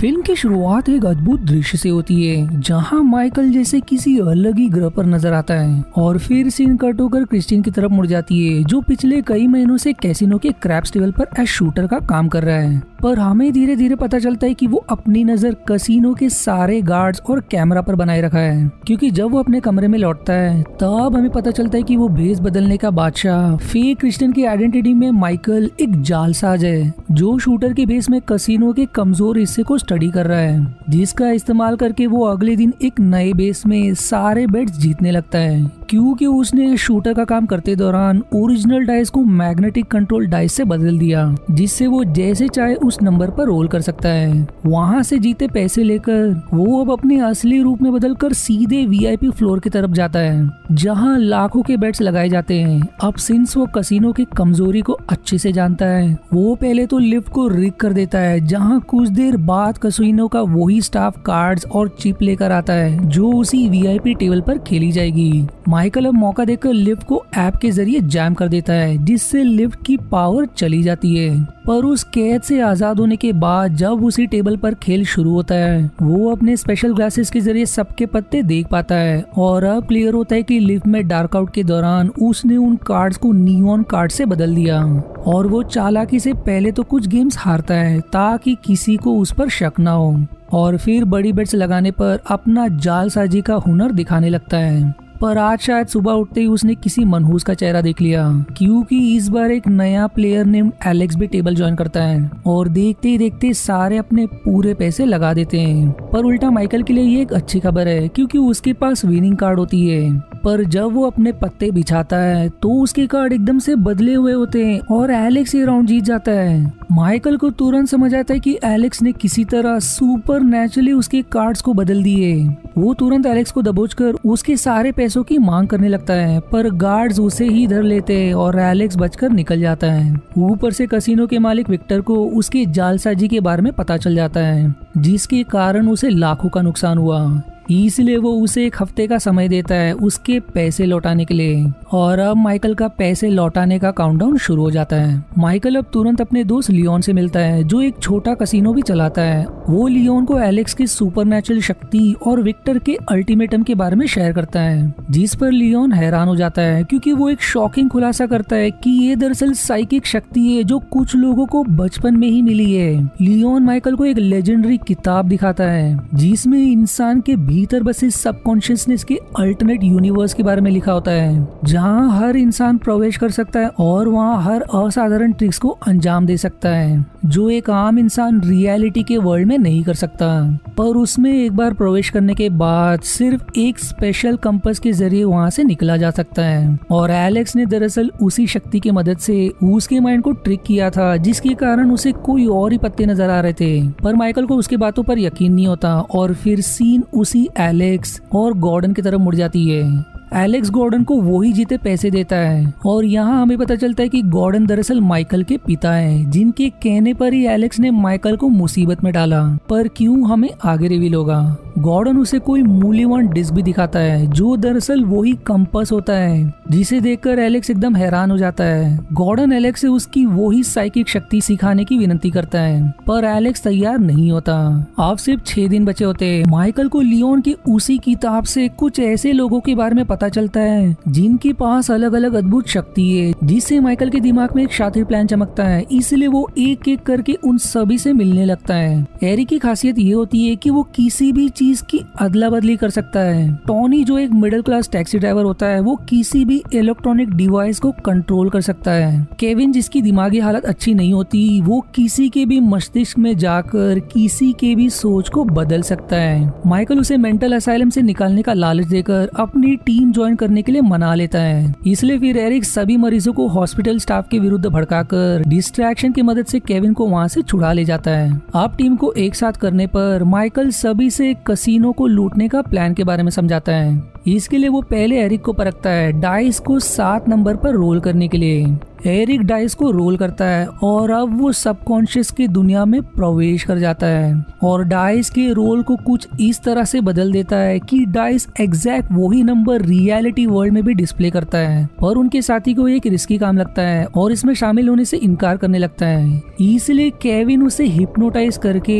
Film की शुरुआत एक अद्भुत दृश्य से होती है जहां माइकल जैसे किसी अलग ही ग्रह पर नजर आता है और फिर सीन कट होकर क्रिस्टिन की तरफ मुड़ जाती है जो पिछले कई महीनों से कैसीनो के क्रैप्स टेबल पर एज शूटर का काम कर रहा है। पर हमें धीरे धीरे पता चलता है कि वो अपनी नजर कैसीनो के सारे गार्ड्स और कैमरा पर बनाए रखा है, क्योंकि जब वो अपने कमरे में लौटता है तब हमें पता चलता है कि वो भेस बदलने का बादशाह फेक क्रिस्टिन की आइडेंटिटी में माइकल एक जालसाज है जो शूटर के भेस में कैसीनो के कमजोर हिस्से को स्टडी कर रहा है, जिसका इस्तेमाल करके वो अगले दिन एक नए बेस में सारे बेट्स जीतने लगता है, क्योंकि उसने शूटर का काम करते दौरान ओरिजिनल डाइस को मैग्नेटिक कंट्रोल डाइस से बदल दिया, जिससे वो जैसे चाहे उस नंबर पर रोल कर सकता है। वहाँ से जीते पैसे लेकर वो अब अपने असली रूप में बदलकर सीधे VIP फ्लोर की तरफ जाता है जहाँ लाखों के बेट्स लगाए जाते हैं। अब सिंस वो कैसीनो की कमजोरी को अच्छे से जानता है, वो पहले तो लिफ्ट को रिग कर देता है जहाँ कुछ देर बाद कैसीनो का वही स्टाफ कार्ड्स और चिप लेकर आता है जो उसी VIP टेबल पर खेली जाएगी। माइकल अब मौका देकर लिफ्ट को ऐप के जरिए जैम कर देता है जिससे लिफ्ट की पावर चली जाती है। पर उस कैद से आजाद होने के बाद जब उसी टेबल पर खेल शुरू होता है वो अपने स्पेशल ग्लासेस के जरिए सबके पत्ते देख पाता है और अब क्लियर होता है कि लिफ्ट में डार्क आउट के दौरान उसने उन कार्ड्स को नियॉन कार्ड से बदल दिया और वो चालाकी से पहले तो कुछ गेम्स हारता है ताकि किसी को उस पर शक ना हो और फिर बड़ी बेट्स लगाने पर अपना जालसाजी का हुनर दिखाने लगता है। पर आज शायद सुबह उठते ही उसने किसी मनहूस का चेहरा देख लिया, क्योंकि इस बार एक नया प्लेयर नेम एलेक्स भी टेबल ज्वाइन करता है और देखते ही देखते सारे अपने पूरे पैसे लगा देते हैं। पर उल्टा माइकल के लिए ये एक अच्छी खबर है क्योंकि उसके पास विनिंग कार्ड होती है। पर जब वो अपने पत्ते बिछाता है तो उसके कार्ड एकदम से बदले हुए होते हैं और एलेक्स ये राउंड जीत जाता है। माइकल को तुरंत समझ आता है कि एलेक्स ने किसी तरह सुपर नेचुरली उसके कार्ड्स को बदल दिए। वो तुरंत एलेक्स को दबोचकर उसके सारे पैसों की मांग करने लगता है, पर गार्ड्स उसे ही धर लेते हैं और एलेक्स बचकर निकल जाता है। ऊपर से कैसीनो के मालिक विक्टर को उसके जालसाजी के बारे में पता चल जाता है, जिसके कारण उसे लाखों का नुकसान हुआ। इसलिए वो उसे एक हफ्ते का समय देता है उसके पैसे लौटाने के लिए। और अब माइकल का पैसे लौटाने का काउंटडाउन शुरू हो जाता है। माइकल अब तुरंत अपने दोस्त लियोन से मिलता है जो एक छोटा कैसीनो भी चलाता है। वो लियोन को एलेक्स की सुपरनैचुरल शक्ति और विक्टर के अल्टीमेटम के बारे में शेयर करता है, जिस पर लियोन हैरान हो जाता है क्योंकि वो एक शॉकिंग खुलासा करता है कि ये दरअसल साइकिक शक्ति है जो कुछ लोगों को बचपन में ही मिली है। लियोन माइकल को एक लेजेंडरी किताब दिखाता है जिसमें इंसान के भीतर बसे सबकॉन्शियसनेस के अल्टरनेट यूनिवर्स के बारे में लिखा होता है, जहां हर इंसान प्रवेश कर सकता है और वहां हर असाधारण ट्रिक्स को अंजाम दे सकता है जो एक आम इंसान रियलिटी के वर्ल्ड में नहीं कर सकता। पर उसमें एक बार प्रवेश करने के बाद सिर्फ एक स्पेशल कंपास के जरिए वहां से निकला जा सकता है और एलेक्स ने दरअसल उसी शक्ति की मदद से उसके माइंड को ट्रिक किया था, जिसके कारण उसे कोई और ही पत्ते नजर आ रहे थे। पर माइकल को उसकी बातों पर यकीन नहीं होता और फिर सीन उसी एलेक्स और गॉर्डन की तरफ मुड़ जाती है। एलेक्स गॉर्डन को वो ही जीते पैसे देता है और यहाँ हमें पता चलता है कि गॉर्डन दरअसल माइकल के पिता हैं, जिनके कहने पर ही एलेक्स ने माइकल को मुसीबत में डाला। पर क्यों हमें आगे रिवील होगा। गॉर्डन उसे कोई मूल्यवान डिस्क भी दिखाता है जो दरअसल वही कंपास होता है, जिसे देखकर एलेक्स एकदम हैरान हो जाता है। गॉर्डन एलेक्स से उसकी वही साइकिक शक्ति सिखाने की विनती करता है, पर एलेक्स तैयार नहीं होता। अब सिर्फ 6 दिन बचे होते हैं। माइकल को लियोन की उसी किताब से कुछ ऐसे लोगों के बारे में पता चलता है जिनके पास अलग अलग अद्भुत शक्ति है, जिससे माइकल के दिमाग में एक शातिर प्लान चमकता है। इसलिए वो एक एक करके उन सभी से मिलने लगता है। एरिक की खासियत ये होती है कि वो किसी भी चीज की अदला बदली कर सकता है। टॉनी जो एक मिडिल क्लास टैक्सी ड्राइवर होता है, वो किसी भी इलेक्ट्रॉनिक डिवाइस को कंट्रोल कर सकता है। केविन जिसकी दिमागी हालत अच्छी नहीं होती, वो किसी के भी मस्तिष्क में जाकर किसी के भी सोच को बदल सकता है। माइकल उसे मेंटल असाइलम से निकालने का लालच देकर अपनी टीम ज्वाइन करने के लिए मना लेता है। इसलिए फिर एरिक सभी मरीजों को हॉस्पिटल स्टाफ के विरुद्ध भड़काकर डिस्ट्रैक्शन की मदद से केविन को वहां से छुड़ा ले जाता है। अब टीम को एक साथ करने पर माइकल सभी से कैसीनो को लूटने का प्लान के बारे में समझाता है। इसके लिए वो पहले एरिक को परखता है डाइस को 7 नंबर पर रोल करने के लिए। एरिक डाइस को रोल करता है और अब वो सबकॉन्शियस की दुनिया में प्रवेश कर जाता है और डाइस के रोल को कुछ इस तरह से बदल देता है कि डाइस एग्जैक्ट वही नंबर रियलिटी वर्ल्ड में भी डिस्प्ले करता है, पर उनके साथी को एक रिस्की काम लगता है और इसमें शामिल होने से इनकार करने लगता है। इसलिए केविन उसे हिप्नोटाइज करके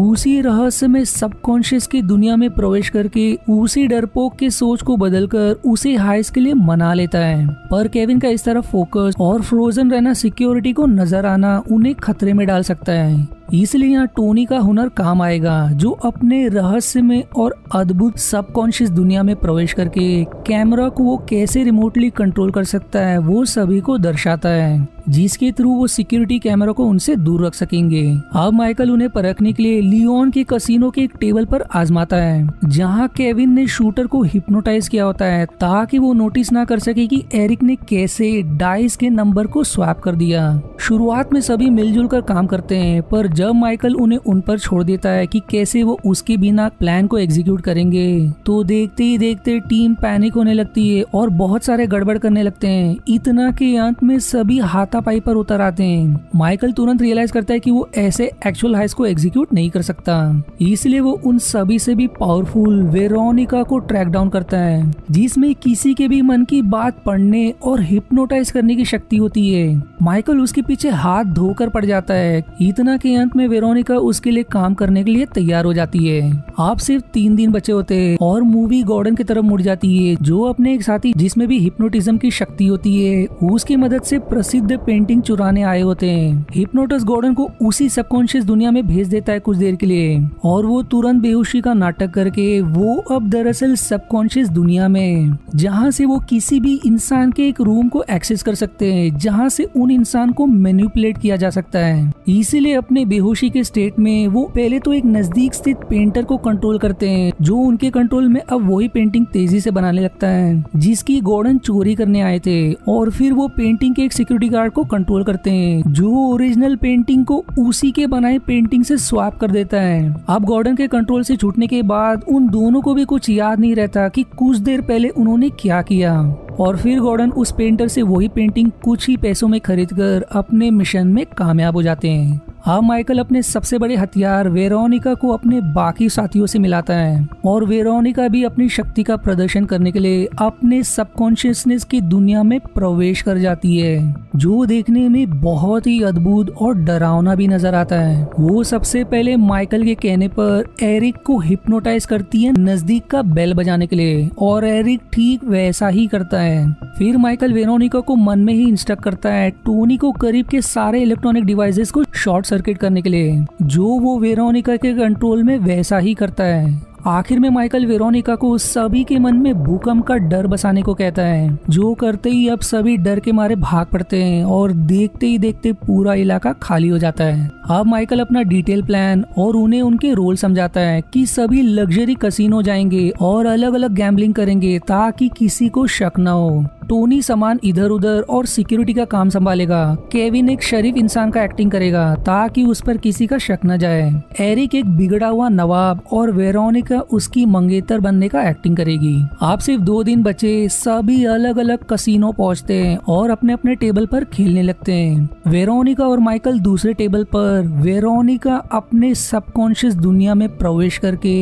उसी रहस्य में सबकॉन्शियस की दुनिया में प्रवेश करके उसी डरपोक की सोच को बदलकर उसे हाइस के लिए मना लेता है। पर केविन का इस तरह फोकस और फ्रोजन रहना सिक्योरिटी को नजर आना उन्हें खतरे में डाल सकता है, इसलिए यहाँ टोनी का हुनर काम आएगा जो अपने रहस्य में और अद्भुत सबकॉन्शियस दुनिया में प्रवेश करके कैमरा को वो कैसे रिमोटली कंट्रोल कर सकता है वो सभी को दर्शाता है, जिसके थ्रू वो सिक्योरिटी कैमरा को उनसे दूर रख सकेंगे। अब माइकल उन्हें परखने के लिए लियोन के कसिनो के एक टेबल पर आजमाता है जहाँ केविन ने शूटर को हिप्नोटाइज किया होता है ताकि वो नोटिस ना कर सके कि एरिक ने कैसे डाइस के नंबर को स्वैप कर दिया। शुरुआत में सभी मिलजुल कर काम करते हैं, पर जब माइकल उन्हें उन पर छोड़ देता है कि कैसे वो उसके बिना प्लान को एग्जीक्यूट करेंगे, तो देखते ही देखते टीम पैनिक होने लगती है और बहुत सारे गड़बड़ करने लगते हैं, इतना कि अंत में सभी हाथापाई पर उतर आते हैं। माइकल तुरंत रियलाइज करता है कि वो ऐसे एक्चुअल हाइस को एग्जीक्यूट नहीं कर सकता, इसलिए वो उन सभी से भी पावरफुल वेरोनिका को ट्रैक डाउन करता है जिसमें किसी के भी मन की बात पढ़ने और हिप्नोटाइज करने की शक्ति होती है। माइकल उसके पीछे हाथ धोकर पड़ जाता है, इतना कि अंत में वेरोनिका उसके लिए काम करने के लिए तैयार हो जाती है। आप सिर्फ 3 दिन बचे होते हैं और मूवी गॉर्डन की तरफ मुड़ जाती है जो अपने एक साथी जिसमें भी हिप्नोटिज्म की शक्ति होती है उसकी मदद से प्रसिद्ध पेंटिंग चुराने आए होते हैं। हिप्नोटिस्ट गॉर्डन को उसी सबकॉन्शियस दुनिया में भेज देता है कुछ देर के लिए और वो तुरंत बेहोशी का नाटक करके वो अब दरअसल सबकॉन्शियस दुनिया में, जहाँ से वो किसी भी इंसान के एक रूम को एक्सेस कर सकते हैं जहाँ से उन इंसान को मैनिपुलेट किया जा सकता है। इसीलिए अपने बेहोशी के स्टेट में वो पहले तो एक नजदीक स्थित पेंटर को कंट्रोल करते हैं जो उनके कंट्रोल में अब वही पेंटिंग तेजी से बनाने लगता है जिसकी गॉर्डन चोरी करने आए थे, और फिर वो पेंटिंग के एक सिक्योरिटी गार्ड को कंट्रोल करते हैं जो ओरिजिनल पेंटिंग को उसी के बनाए पेंटिंग से स्वैप कर देता है। अब गॉर्डन के कंट्रोल से छूटने के बाद उन दोनों को भी कुछ याद नहीं रहता कि कुछ देर पहले उन्होंने क्या किया, और फिर गॉर्डन उस पेंटर से वही पेंटिंग कुछ ही पैसों में खरीदकर अपने मिशन में कामयाब हो जाते हैं। अब माइकल अपने सबसे बड़े हथियार वेरोनिका को अपने बाकी साथियों से मिलाता है और वेरोनिका भी अपनी शक्ति का प्रदर्शन करने के लिए अपने सबकॉन्शियसनेस की दुनिया में प्रवेश कर जाती है जो देखने में बहुत ही अद्भुत और डरावना भी नजर आता है। वो सबसे पहले माइकल के कहने पर एरिक को हिप्नोटाइज करती है नजदीक का बेल बजाने के लिए, और एरिक ठीक वैसा ही करता है। फिर माइकल वेरोनिका को मन में ही इंस्ट्रक्ट करता है टोनी को करीब के सारे इलेक्ट्रॉनिक डिवाइसेस को शॉर्ट सर्किट करने के लिए, जो वो वेरोनिका के कंट्रोल में वैसा ही करता है। आखिर में माइकल वेरोनिका को सभी के मन में भूकंप का डर बसाने को कहता है, जो करते ही अब सभी डर के मारे भाग पड़ते हैं और देखते ही देखते पूरा इलाका खाली हो जाता है। अब माइकल अपना डिटेल प्लान और उन्हें उनके रोल समझाता है कि सभी लग्जरी कैसीनो जाएंगे और अलग अलग गैम्बलिंग करेंगे ताकि किसी को शक न हो। टोनी सामान इधर उधर और सिक्योरिटी का काम संभालेगा, केविन एक शरीफ इंसान का एक्टिंग करेगा ताकि उस पर किसी का शक न जाए, एरिक एक बिगड़ा हुआ नवाब और वेरोनिका उसकी मंगेतर बनने का एक्टिंग करेगी। आप सिर्फ 2 दिन बचे, सभी अलग अलग कैसीनो पहुंचते हैं और अपने अपने टेबल पर खेलने लगते हैं। वेरोनिका और माइकल दूसरे टेबल पर, वेरोनिका अपने सबकॉन्शियस दुनिया में प्रवेश करके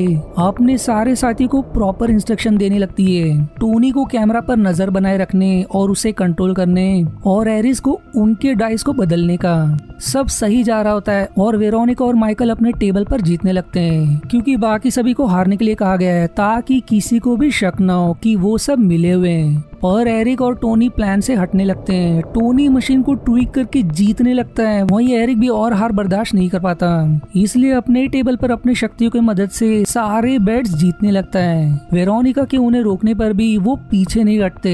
अपने सारे साथी को प्रॉपर इंस्ट्रक्शन देने लगती है। टोनी को कैमरा पर नजर बनाए और उसे कंट्रोल करने और एरिस को उनके डाइस को बदलने का सब सही जा रहा होता है, और वेरोनिका और माइकल अपने टेबल पर जीतने लगते हैं क्योंकि बाकी सभी को हारने के लिए कहा गया है ताकि किसी को भी शक न हो कि वो सब मिले हुए हैं। पर एरिक और टोनी प्लान से हटने लगते हैं, टोनी मशीन को ट्विक करके जीतने लगता है, वहीं एरिक भी और हार बर्दाश्त नहीं कर पाता, इसलिए अपने टेबल पर अपनी शक्तियों की मदद से सारे बेट्स जीतने लगता है। वेरोनिका के उन्हें रोकने पर भी वो पीछे नहीं हटते,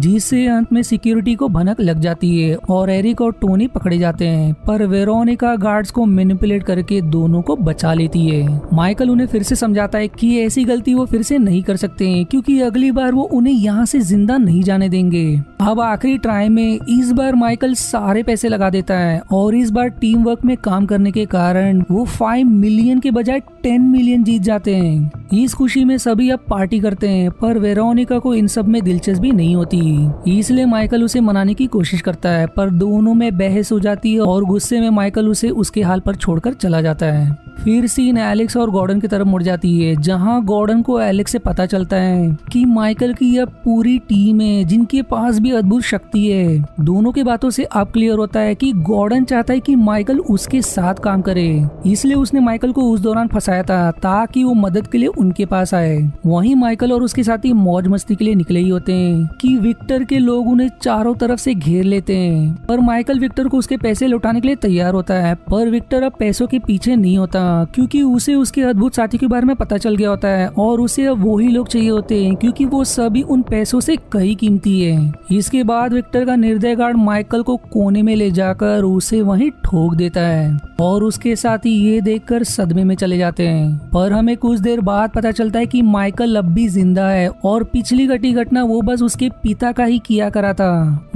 जिससे अंत में सिक्योरिटी को भनक लग जाती है और एरिक और टोनी पकड़े जाते हैं, पर वेरोनिका गार्ड्स को मैनिपुलेट करके दोनों को बचा लेती है। माइकल उन्हें फिर से समझाता है कि ऐसी गलती वो फिर से नहीं कर सकते हैं क्योंकि अगली बार वो उन्हें यहाँ से जिंदा नहीं जाने देंगे। अब आखिरी ट्राई में इस बार माइकल सारे पैसे लगा देता है और इस बार टीम वर्क में काम करने के कारण वो 5 मिलियन के बजाय 10 मिलियन जीत जाते हैं। इस खुशी में सभी अब पार्टी करते हैं, पर वेरोनिका को इन सब में दिलचस्पी नहीं होती, इसलिए माइकल उसे मनाने की कोशिश करता है, पर दोनों में बहस हो जाती है और गुस्से में माइकल उसे उसके हाल पर छोड़कर चला जाता है। फिर सीन एलेक्स और गॉर्डन की तरफ मुड़ जाती है, जहां गॉर्डन को एलेक्स से पता चलता है कि माइकल की अब पूरी टीम है जिनके पास भी अद्भुत शक्ति है। दोनों की बातों से अब क्लियर होता है कि गॉर्डन चाहता है कि माइकल उसके साथ काम करे, इसलिए उसने माइकल को उस दौरान फंसाया था ताकि वो मदद के लिए उनके पास आए। वहीं माइकल और उसके साथी मौज मस्ती के लिए निकले ही होते हैं कि विक्टर के लोग उन्हें चारों तरफ से घेर लेते हैं, पर माइकल विक्टर को उसके पैसे लौटाने के लिए तैयार होता है, पर विक्टर अब पैसों के पीछे नहीं होता क्योंकि उसे उसके अद्भुत साथी के बारे में पता चल गया होता है और उसे अब वही लोग चाहिए होते हैं क्योंकि वो सभी उन पैसों से कई कीमती है। इसके बाद विक्टर का निर्दय गार्ड माइकल को कोने में ले जाकर उसे वहीं ठोक देता है और उसके साथी ये देखकर सदमे में चले जाते हैं, पर हमें कुछ देर बाद पता चलता है कि माइकल अब भी जिंदा है और पिछली घटी घटना वो बस उसके पिता का ही किया करा था।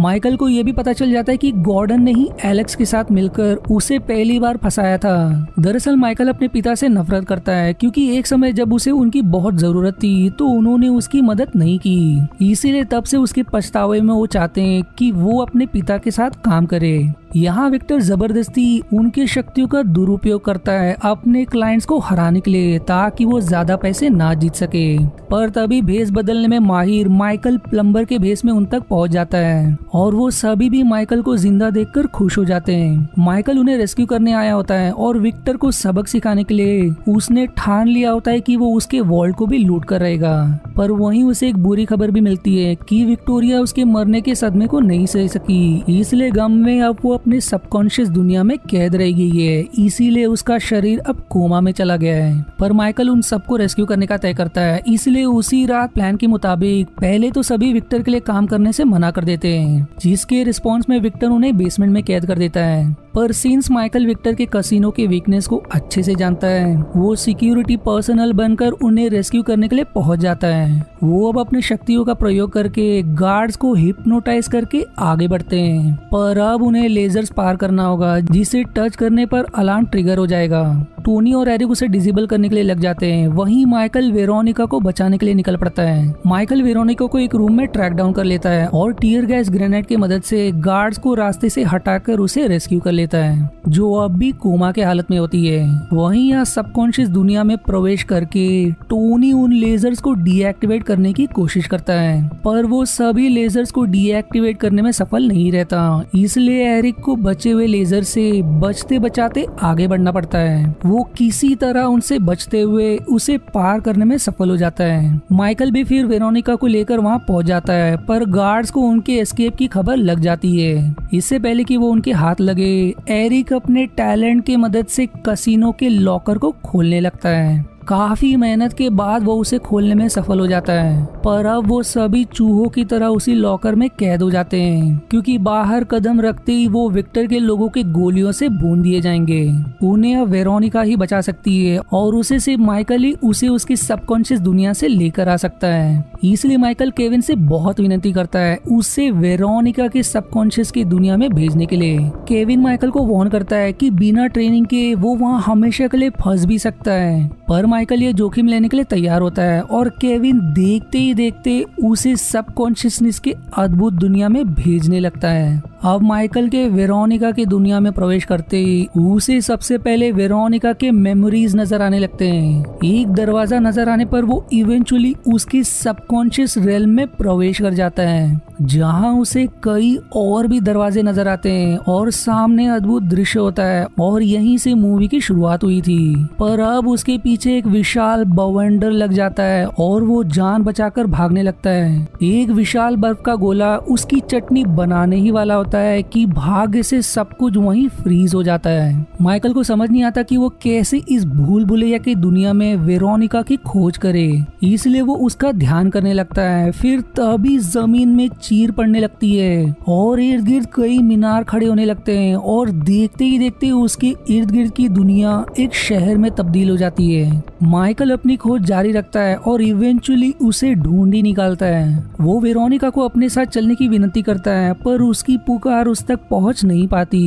माइकल को यह भी पता चल जाता है कि गॉर्डन ने ही एलेक्स के साथ मिलकर उसे पहली बार फंसाया था। दरअसल माइकल अपने पिता से नफरत करता है क्योंकि एक समय जब उसे उनकी बहुत जरूरत थी तो उन्होंने उसकी मदद नहीं की, इसीलिए तब से उसके पछतावे में वो चाहते हैं कि वो अपने पिता के साथ काम करे। यहाँ विक्टर जबरदस्ती उनकी शक्तियों का दुरुपयोग करता है अपने क्लाइंट्स को हराने के लिए ताकि वो ज्यादा पैसे ना जीत सके, पर तभी भेस बदलने में माहिर माइकल प्लम्बर के भेस में उन तक पहुंच जाता है और वो सभी भी माइकल को जिंदा देखकर खुश हो जाते हैं। माइकल उन्हें रेस्क्यू करने आया होता है और विक्टर को सबक सिखाने के लिए उसने ठान लिया होता है कि वो उसके वॉल्ट को भी लूट कर रहेगा, पर वहीं उसे एक बुरी खबर भी मिलती है कि विक्टोरिया उसके मरने के सदमे को नहीं सह सकी, इसलिए गम में अब वो अपने सबकॉन्शियस दुनिया में कैद रह गई है, इसीलिए उसका शरीर अब कोमा में चला गया है। पर माइकल उन सबको रेस्क्यू करने का तय करता है, इसलिए उसी रात प्लान के मुताबिक पहले तो सभी विक्टर के लिए काम करने से मना कर देते हैं, जिसके रिस्पॉन्स में विक्टर उन्हें बेसमेंट में कैद कर देता है। पर सिंस माइकल विक्टर के कसिनो के वीकनेस को अच्छे से जानता है, वो सिक्योरिटी पर्सनल बनकर उन्हें रेस्क्यू करने के लिए पहुंच जाता है। वो अब अपने शक्तियों का प्रयोग करके गार्ड्स को हिप्नोटाइज करके आगे बढ़ते हैं, पर अब उन्हें लेजर्स पार करना होगा जिसे टच करने पर अलार्म ट्रिगर हो जाएगा। टोनी और एरिक उसे डिसेबल करने के लिए लग जाते हैं, वहीं माइकल वेरोनिका को बचाने के लिए निकल पड़ता है। माइकल वेरोनिका को एक रूम में ट्रैक डाउन कर लेता है और टीयर गैस ग्रेनेड की मदद से गार्ड्स को रास्ते से हटाकर उसे रेस्क्यू कर लेता है, जो अब भी कोमा के हालत में होती है। वहीं यहाँ सबकॉन्शियस दुनिया में प्रवेश करके टोनी उन लेजर्स को डीएक्टिवेट करने की कोशिश करता है, पर वो सभी लेजर्स को डीएक्टिवेट करने में सफल नहीं रहता, इसलिए एरिक को बचे हुए लेजर से बचते बचाते आगे बढ़ना पड़ता है। वो किसी तरह उनसे बचते हुए उसे पार करने में सफल हो जाता है। माइकल भी फिर वेरोनिका को लेकर वहां पहुंच जाता है, पर गार्ड्स को उनके एस्केप की खबर लग जाती है। इससे पहले कि वो उनके हाथ लगे, एरिक अपने टैलेंट की मदद से कसिनो के लॉकर को खोलने लगता है। काफी मेहनत के बाद वो उसे खोलने में सफल हो जाता है, पर अब वो सभी चूहों की तरह उसी लॉकर में कैद हो जाते हैं क्योंकि बाहर कदम रखते ही वो विक्टर के लोगों के गोलियों से भून दिए जाएंगे। उन्हें अब वेरोनिका ही बचा सकती है और उसे सिर्फ माइकल ही उसे उसकी सबकॉन्शियस दुनिया से लेकर आ सकता है, इसलिए माइकल केविन से बहुत विनती करता है उसे वेरोनिका के सबकॉन्शियस की दुनिया में भेजने के लिए। केविन माइकल को वार्न करता है कि बिना ट्रेनिंग के वो वहाँ हमेशा के लिए फंस भी सकता है, पर माइकल ये जोखिम लेने के लिए तैयार होता है और केविन देखते ही देखते उसे सबकॉन्शियसनेस के अद्भुत दुनिया में भेजने लगता है। अब माइकल के वेरोनिका की दुनिया में प्रवेश करते ही उसे सबसे पहले वेरोनिका के मेमोरीज नजर आने लगते हैं। एक दरवाजा नजर आने पर वो इवेंचुअली उसकी सबकॉन्शियस रेल में प्रवेश कर जाता है, जहां उसे कई और भी दरवाजे नजर आते हैं और सामने अद्भुत दृश्य होता है और यहीं से मूवी की शुरुआत हुई थी। पर अब उसके पीछे एक विशाल बवंडर लग जाता है और वो जान बचाकर भागने लगता है। एक विशाल बर्फ का गोला उसकी चटनी बनाने ही वाला होता है कि भाग्य से सब कुछ वहीं फ्रीज हो जाता है। माइकल को समझ नहीं आता कि वो कैसे इस भूल भुलैया की दुनिया में वेरोनिका की खोज करे, इसलिए वो उसका ध्यान करने लगता है। फिर तभी जमीन में चीर पड़ने लगती है और इर्द गिर्द कई मीनार खड़े होने लगते हैं और देखते ही देखते उसके इर्द गिर्द की दुनिया एक शहर में तब्दील हो जाती है। माइकल अपनी खोज जारी रखता है और इवेंचुअली उसे ढूंढ ही निकालता है। वो वेरोनिका को अपने साथ चलने की विनती करता है पर उसकी पुकार उस तक पहुंच नहीं पाती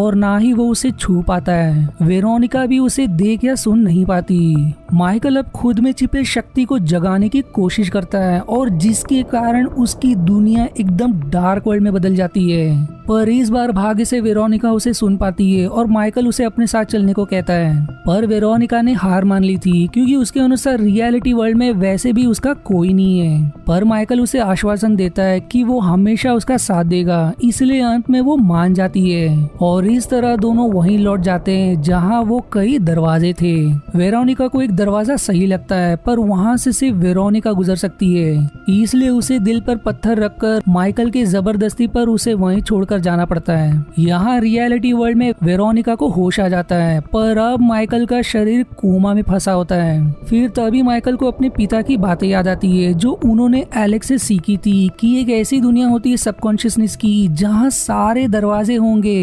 और ना ही वो उसे छू पाता है। वेरोनिका भी उसे देख या सुन नहीं पाती। माइकल अब खुद में छिपे शक्ति को जगाने की कोशिश करता है और जिसके कारण उसकी दुनिया एकदम डार्क वर्ल्ड में बदल जाती है। पर इस बार भाग्य से वेरोनिका उसे सुन पाती है और माइकल उसे अपने साथ चलने को कहता है। पर वेरोनिका ने हार मान ली थी क्योंकि उसके अनुसार रियलिटी वर्ल्ड में वैसे भी उसका कोई नहीं है। पर माइकल उसे आश्वासन देता है कि वो हमेशा उसका साथ देगा, इसलिए अंत में वो मान जाती है और इस तरह दोनों वहीं लौट जाते हैं जहाँ वो कई दरवाजे थे। वेरोनिका को एक दरवाजा सही लगता है पर वहाँ से सिर्फ वेरोनिका गुजर सकती है, इसलिए उसे दिल पर पत्थर रखकर माइकल के जबरदस्ती पर उसे वहीं छोड़कर जाना पड़ता है। यहाँ रियलिटी वर्ल्ड में वेरोनिका को होश आ जाता है पर अब माइकल का शरीर कोमा में फंसा होता है। फिर तभी माइकल को अपने पिता की बातें याद आती है जो उन्होंने एलेक्स से सीखी थी कि एक ऐसी दुनिया होती है सबकॉन्शियसनेस की जहाँ सारे दरवाजे होंगे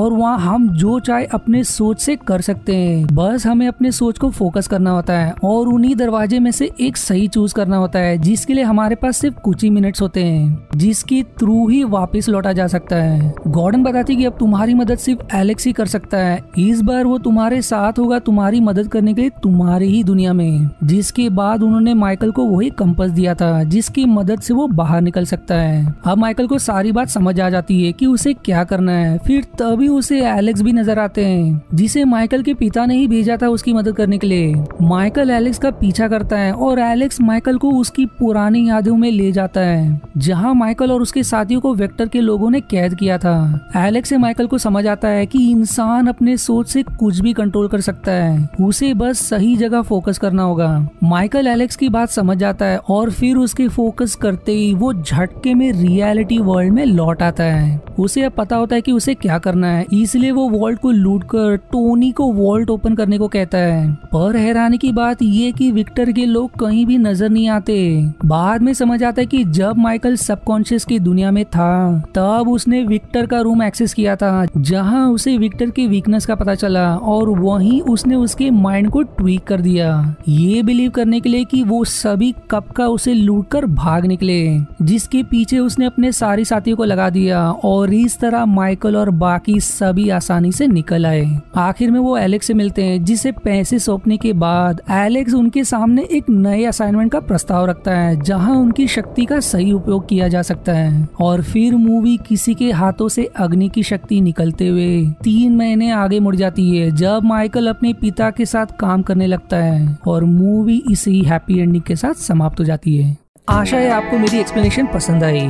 और वहाँ हम जो चाहे अपने सोच से कर सकते हैं, बस हमें अपने सोच को फोकस करना होता है और उन्ही दरवाजे में से एक सही चूज करना होता है जिसके लिए हमारे पास सिर्फ कुछ ही मिनट्स होते हैं जिसके थ्रू ही वापिस लौटा जा सकता है। गॉर्डन बताती कि अब तुम्हारी मदद सिर्फ एलेक्स ही कर सकता है। इस बार वो तुम्हारे साथ होगा तुम्हारी मदद करने के लिए तुम्हारी ही दुनिया में। जिसके बाद उन्होंने माइकल को वही कंपास दिया था जिसकी मदद से वो बाहर निकल सकता है। अब माइकल को सारी बात समझ आ जाती है कि उसे क्या करना है। फिर तभी उसे एलेक्स भी नजर आते हैं जिसे माइकल के पिता ने ही भेजा था उसकी मदद करने के लिए। माइकल एलेक्स का पीछा करता है और एलेक्स माइकल को उसकी पुरानी यादों में ले जाता है जहाँ माइकल और उसके साथियों को वेक्टर के लोगों ने कैद किया था। एलेक्स से माइकल को समझ आता है कि इंसान अपने सोच से कुछ भी कंट्रोल कर सकता है, उसे बस सही जगह फोकस करना होगा। माइकल एलेक्स की बात समझ जाता है और फिर उसके फोकस करते ही वो झटके में रियलिटी वर्ल्ड में लौट आता है। उसे अब पता होता है कि उसे क्या करना है, इसलिए वो वॉल्ट को लूटकर टोनी को वॉल्ट ओपन करने को कहता है। पर हैरानी की बात ये कि विक्टर के लोग कहीं भी नजर नहीं आते। बाद में समझ आता है कि जब माइकल सबकॉन्शियस की दुनिया में था तब उसने विक्टर का रूम एक्सेस किया था जहां उसे विक्टर की वीकनेस का पता चला और वहीं उसने उसके माइंड को ट्वीक कर दिया ये बिलीव करने के लिए कि वो सभी कप का उसे लूटकर भाग निकले, जिसके पीछे उसने अपने सारे साथियों को लगा दिया और इस तरह माइकल और बाकी सभी आसानी से निकल आए। आखिर में वो एलेक्स से मिलते हैं जिसे पैसे सौंपने के बाद एलेक्स उनके सामने एक नए असाइनमेंट का प्रस्ताव रखता है जहाँ उनकी शक्ति का सही उपयोग किया जा सकता है। और फिर मूवी किसी के हाथों से अग्नि की शक्ति निकलते हुए 3 महीने आगे मुड़ जाती है जब माइकल अपने पिता के साथ काम करने लगता है और मूवी इसी हैप्पी एंडिंग के साथ समाप्त हो जाती है। आशा है आपको मेरी एक्सप्लेनेशन पसंद आई।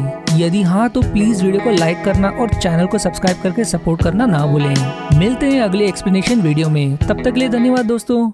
यदि हाँ तो प्लीज वीडियो को लाइक करना और चैनल को सब्सक्राइब करके सपोर्ट करना ना भूलें। मिलते हैं अगले एक्सप्लेनेशन वीडियो में, तब तक के लिए धन्यवाद दोस्तों।